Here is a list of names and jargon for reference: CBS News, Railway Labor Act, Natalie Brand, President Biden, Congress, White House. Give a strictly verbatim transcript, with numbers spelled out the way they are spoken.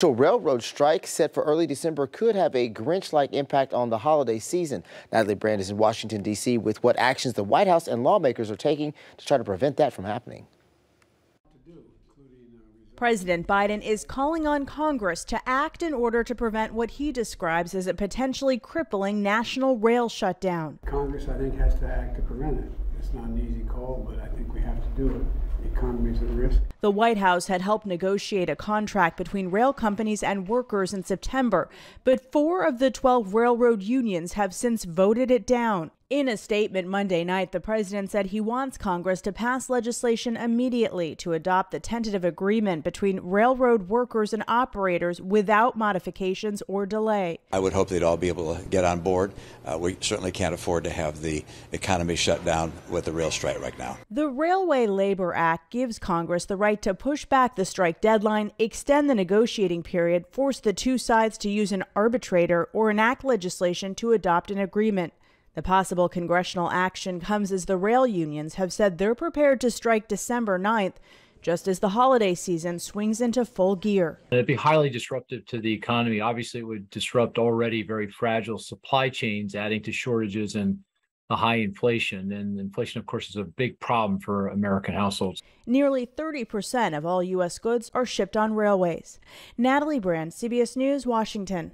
So railroad strike set for early December could have a Grinch-like impact on the holiday season. Natalie Brand is in Washington, D C with what actions the White House and lawmakers are taking to try to prevent that from happening. President Biden is calling on Congress to act in order to prevent what he describes as a potentially crippling national rail shutdown. Congress, I think, has to act to prevent it. It's not an easy call, but I think we have to do it. The economy's at risk. The White House had helped negotiate a contract between rail companies and workers in September, but four of the twelve railroad unions have since voted it down. In a statement Monday night, the president said he wants Congress to pass legislation immediately to adopt the tentative agreement between railroad workers and operators without modifications or delay. I would hope they'd all be able to get on board. Uh, we certainly can't afford to have the economy shut down with the rail strike right now. The Railway Labor Act gives Congress the right to push back the strike deadline, extend the negotiating period, force the two sides to use an arbitrator, or enact legislation to adopt an agreement. The possible congressional action comes as the rail unions have said they're prepared to strike December ninth, just as the holiday season swings into full gear. It'd be highly disruptive to the economy. Obviously, it would disrupt already very fragile supply chains, adding to shortages and a high inflation. And inflation, of course, is a big problem for American households. Nearly thirty percent of all U S goods are shipped on railways. Natalie Brand, C B S News, Washington.